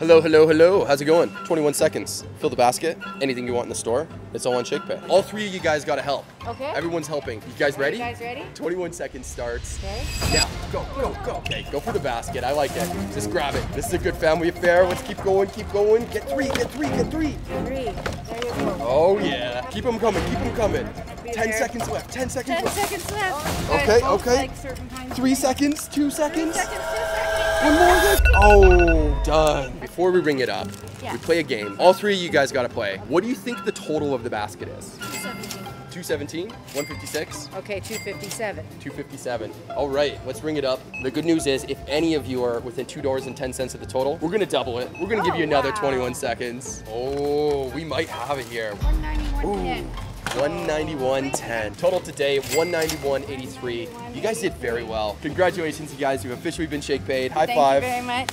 Hello, how's it going? 21 seconds, fill the basket, anything you want in the store, it's all on ShakePay. All three of you guys gotta help. Okay. Everyone's helping. You guys ready? You guys ready? 21 seconds starts. Okay. Yeah, go. Okay, go for the basket, I like it. Just grab it. This is a good family affair, let's keep going. Get three. Three, there you go. Oh yeah. Keep them coming. 10 seconds left. Okay. Like 3 seconds, 2 seconds. 2 seconds. One more of it? Oh, done. Before we ring it up, we play a game. All three of you guys gotta play. What do you think the total of the basket is? 217? 156? Okay, 257. 257. All right, let's ring it up. The good news is if any of you are within $2.10 of the total, we're gonna double it. We're gonna give you another 21 seconds. Oh, we might have it here. 191.10. 191.10. Total today, 191.83. You guys did very well. Congratulations, you guys. You've officially been ShakePayed. High five. Thank you very much.